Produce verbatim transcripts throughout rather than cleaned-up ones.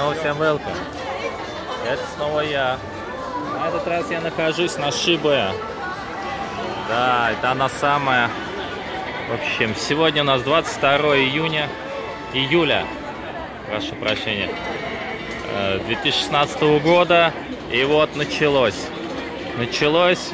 Снова всем welcome. Это снова я. На этот раз я нахожусь на Shibuya. Да, это она самая. В общем, сегодня у нас двадцать второе июня, июля, прошу прощения, две тысячи шестнадцатого года. И вот началось. Началось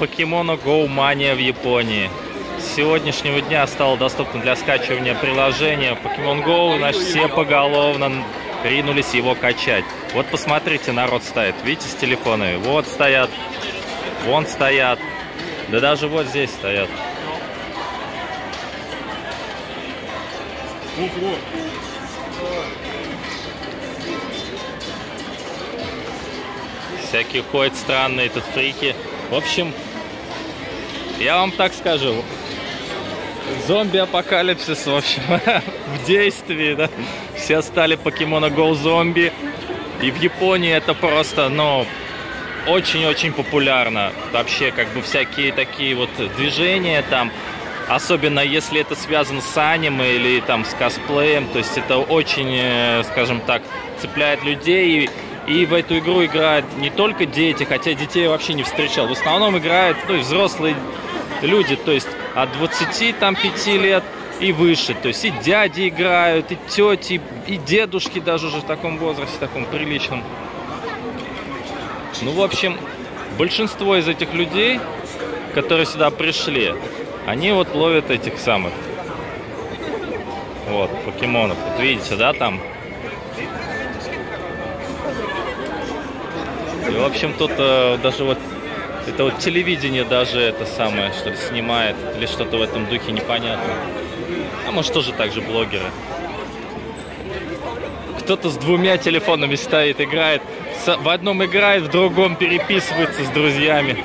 Pokemon Go мания в Японии. С сегодняшнего дня стало доступно для скачивания приложение Pokemon Go, значит, все поголовно ринулись его качать. Вот посмотрите, народ стоит, видите, с телефонами. Вот стоят, вон стоят, да даже вот здесь стоят. Всякие ходят странные тут фрики. В общем, я вам так скажу. Зомби-апокалипсис, в общем, в действии, да. Все стали Pokemon Go зомби. И в Японии это просто, ну, очень-очень популярно. Вообще, как бы, всякие такие вот движения там. Особенно, если это связано с аниме или там с косплеем. То есть это очень, скажем так, цепляет людей. И в эту игру играют не только дети, хотя детей я вообще не встречал. В основном играют, ну, и взрослые люди, то есть от двадцати пяти лет и выше. То есть и дяди играют, и тети, и дедушки даже уже в таком возрасте, в таком приличном. Ну, в общем, большинство из этих людей, которые сюда пришли, они вот ловят этих самых, вот, покемонов. Вот видите, да, там? И, в общем, тут э, даже вот это вот телевидение даже это самое, что ли, снимает, или что-то в этом духе, непонятно. А может, тоже так же блогеры. Кто-то с двумя телефонами стоит, играет. В одном играет, в другом переписывается с друзьями.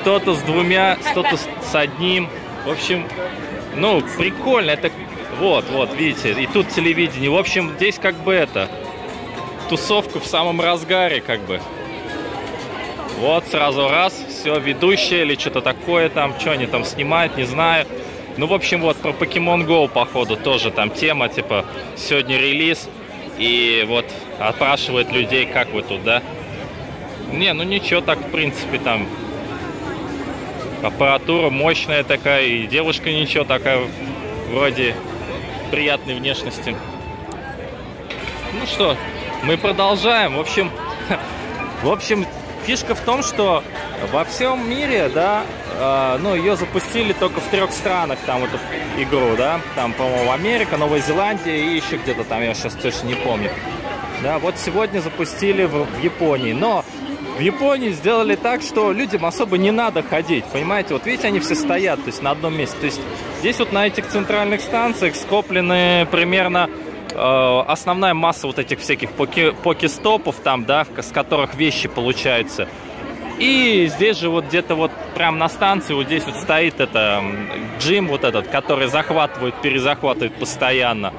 Кто-то с двумя, кто-то с одним. В общем, ну, прикольно. Это вот, вот, видите, и тут телевидение. В общем, здесь как бы это, тусовка в самом разгаре, как бы. Вот, сразу раз, все, ведущие или что-то такое там, что они там снимают, не знаю. Ну, в общем, вот про Pokemon Go, походу, тоже там тема, типа, сегодня релиз, и вот опрашивают людей, как вы тут, да? Не, ну ничего, так, в принципе, там, аппаратура мощная такая, и девушка ничего, такая, вроде, приятной внешности. Ну что, мы продолжаем, в общем, в общем... Фишка в том, что во всем мире, да, э, ну, ее запустили только в трех странах, там, эту игру, да, там, по-моему, Америка, Новая Зеландия и еще где-то там, я сейчас точно не помню. Да, вот сегодня запустили в, в Японии, но в Японии сделали так, что людям особо не надо ходить, понимаете, вот видите, они все стоят, то есть на одном месте, то есть здесь вот на этих центральных станциях скоплены примерно... Основная масса вот этих всяких покестопов там, да, с которых вещи получаются. И здесь же вот где-то вот прям на станции вот здесь вот стоит это джим вот этот, который захватывает, перезахватывает постоянно.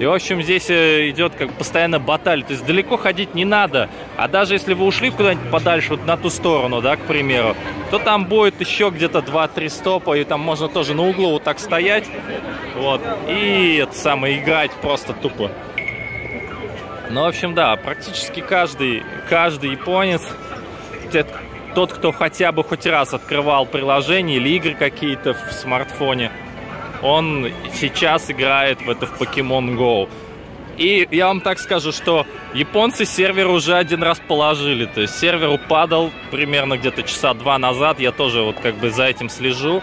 И, в общем, здесь идет как постоянно баталь. То есть далеко ходить не надо. А даже если вы ушли куда-нибудь подальше, вот на ту сторону, да, к примеру, то там будет еще где-то два-три стопа, и там можно тоже на углу вот так стоять. Вот. И это самое, играть просто тупо. Ну, в общем, да, практически каждый, каждый японец, тот, кто хотя бы хоть раз открывал приложение или игры какие-то в смартфоне, он сейчас играет в это, в Pokemon Go. И я вам так скажу, что японцы сервер уже один раз положили. То есть сервер упадал примерно где-то часа два назад. Я тоже вот как бы за этим слежу.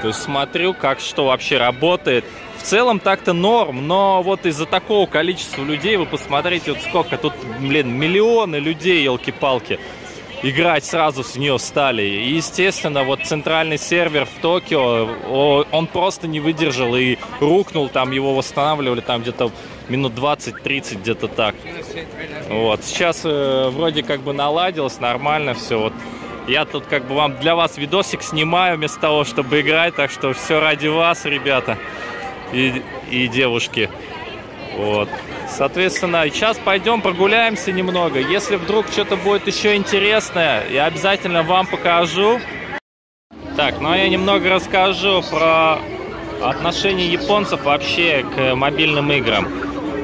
То есть смотрю, как что вообще работает. В целом так-то норм, но вот из-за такого количества людей, вы посмотрите, вот сколько тут, блин, миллионы людей, елки-палки, играть сразу с нее стали. И, естественно, вот центральный сервер в Токио, он просто не выдержал и рухнул, там его восстанавливали там где-то минут двадцать-тридцать, где-то так. Вот. Сейчас э, вроде как бы наладилось, нормально все. Вот. Я тут как бы вам, для вас видосик снимаю вместо того, чтобы играть, так что все ради вас, ребята и, и девушки. Вот. Соответственно, сейчас пойдем прогуляемся немного. Если вдруг что-то будет еще интересное, я обязательно вам покажу. Так, ну а я немного расскажу про отношение японцев вообще к мобильным играм.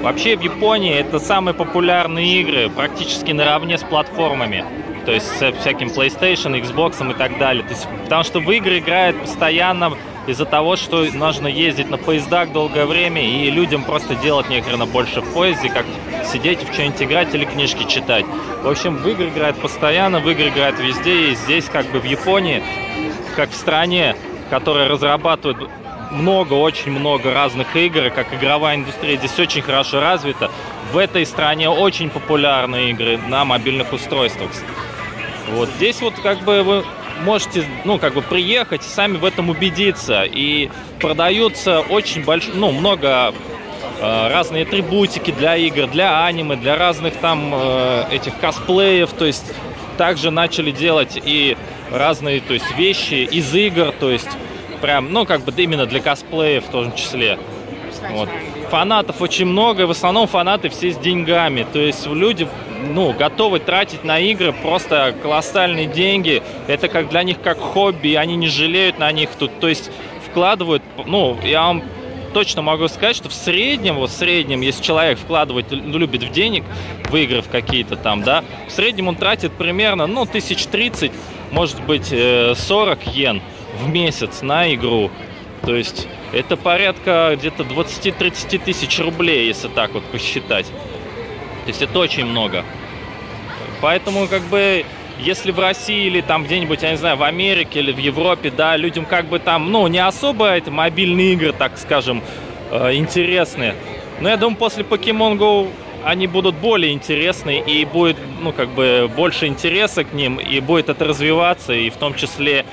Вообще в Японии это самые популярные игры, практически наравне с платформами. То есть с всяким PlayStation, Xbox и так далее. То есть, потому что в игры играют постоянно из-за того, что нужно ездить на поездах долгое время, и людям просто делать нехрена больше в поезде, как сидеть в что-нибудь играть или книжки читать. В общем, в игры играют постоянно, в игры играют везде, и здесь как бы в Японии, как в стране, которая разрабатывает много, очень много разных игр, и как игровая индустрия здесь очень хорошо развита, в этой стране очень популярны игры на мобильных устройствах. Вот здесь вот как бы вы можете, ну, как бы приехать и сами в этом убедиться. И продаются очень большие, ну, много э, разные атрибутики для игр, для аниме, для разных там э, этих косплеев. То есть также начали делать и разные, то есть, вещи из игр, то есть прям, ну, как бы именно для косплеев в том числе. Вот. Фанатов очень много, и в основном фанаты все с деньгами. То есть люди, ну, готовы тратить на игры просто колоссальные деньги. Это как для них как хобби, и они не жалеют на них тут. То есть вкладывают, ну, я вам точно могу сказать, что в среднем, вот в среднем, если человек вкладывать любит в денег, в игры в какие-то там, да, в среднем он тратит примерно, ну, тысяч тридцать, может быть, сорок йен в месяц на игру. То есть это порядка где-то двадцати-тридцати тысяч рублей, если так вот посчитать. То есть это очень много. Поэтому как бы если в России или там где-нибудь, я не знаю, в Америке или в Европе, да, людям как бы там, ну, не особо это мобильные игры, так скажем, интересные. Но я думаю, после Pokemon Go они будут более интересны, и будет, ну, как бы больше интереса к ним, и будет это развиваться, и в том числе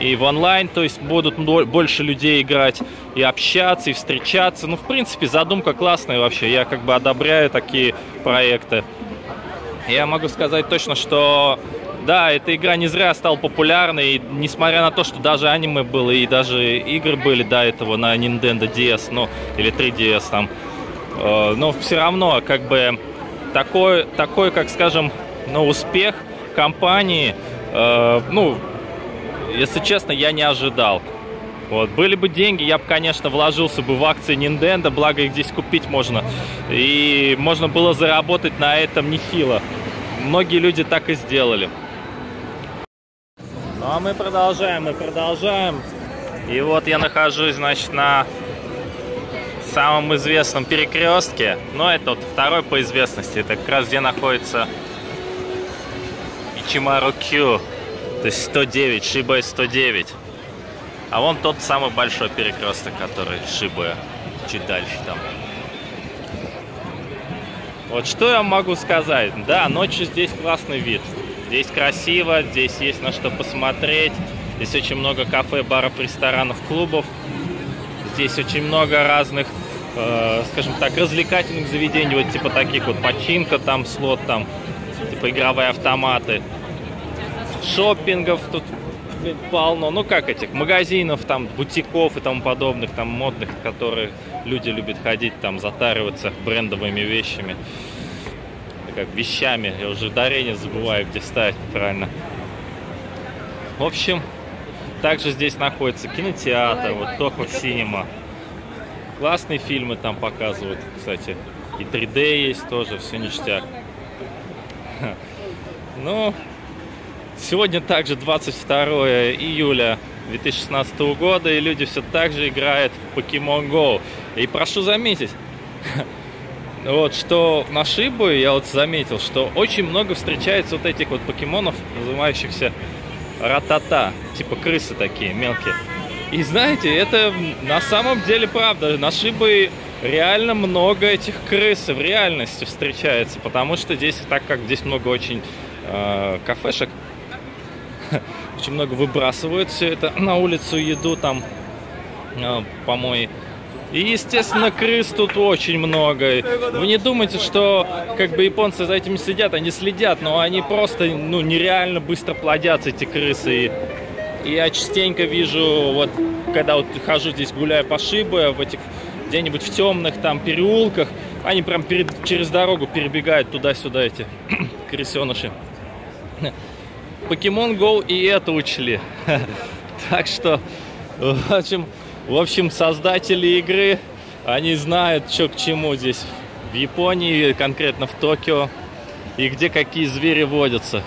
и в онлайн, то есть будут больше людей играть, и общаться, и встречаться. Ну, в принципе, задумка классная вообще. Я как бы одобряю такие проекты. Я могу сказать точно, что да, эта игра не зря стала популярной, и несмотря на то, что даже аниме было, и даже игры были до этого на Nintendo ди эс, ну, или три ди эс там. Э, но все равно, как бы, такой, такой, как скажем, ну, успех компании, э, ну, если честно, я не ожидал. Вот. Были бы деньги, я бы, конечно, вложился бы в акции Nintendo, благо их здесь купить можно. И можно было заработать на этом нехило. Многие люди так и сделали. Ну а мы продолжаем, мы продолжаем. И вот я нахожусь, значит, на самом известном перекрестке. Но это вот второй по известности. Это как раз где находится Ичимару-Кью. То есть сто девять, Shibuya сто девять. А вон тот самый большой перекресток, который Shibuya. Чуть дальше там. Вот что я могу сказать. Да, ночью здесь классный вид. Здесь красиво, здесь есть на что посмотреть. Здесь очень много кафе, баров, ресторанов, клубов. Здесь очень много разных, э, скажем так, развлекательных заведений. Вот типа таких вот починка, там слот, там типа игровые автоматы. Шоппингов тут полно, ну как этих магазинов, там бутиков и тому подобных, там модных, которые люди любят ходить, там затариваться брендовыми вещами, как вещами, я уже ударение забываю, где ставить правильно. В общем, также здесь находится кинотеатр, вот Тохо Синема, классные фильмы там показывают, кстати, и три дэ есть тоже, все ништяк. Ну, сегодня также двадцать второе июля две тысячи шестнадцатого года, и люди все так же играют в Pokemon Go. И прошу заметить, вот, что на Shibuya я вот заметил, что очень много встречается вот этих вот покемонов, называющихся ратата, типа крысы такие мелкие. И знаете, это на самом деле правда, на Shibuya реально много этих крыс в реальности встречается, потому что здесь, так как здесь много очень кафешек, очень много выбрасывают все это на улицу, еду там, помои, и естественно крыс тут очень много. Вы не думайте, что как бы японцы за этим следят, они следят, но они просто, ну, нереально быстро плодятся, эти крысы. И я частенько вижу, вот когда вот хожу здесь, гуляю по Shibuya в этих где-нибудь в темных там переулках, они прям перед, через дорогу перебегают туда-сюда, эти крысеныши. Pokemon Go и это учли. Так что, в общем, в общем, создатели игры, они знают, что к чему здесь в Японии, конкретно в Токио, и где какие звери водятся.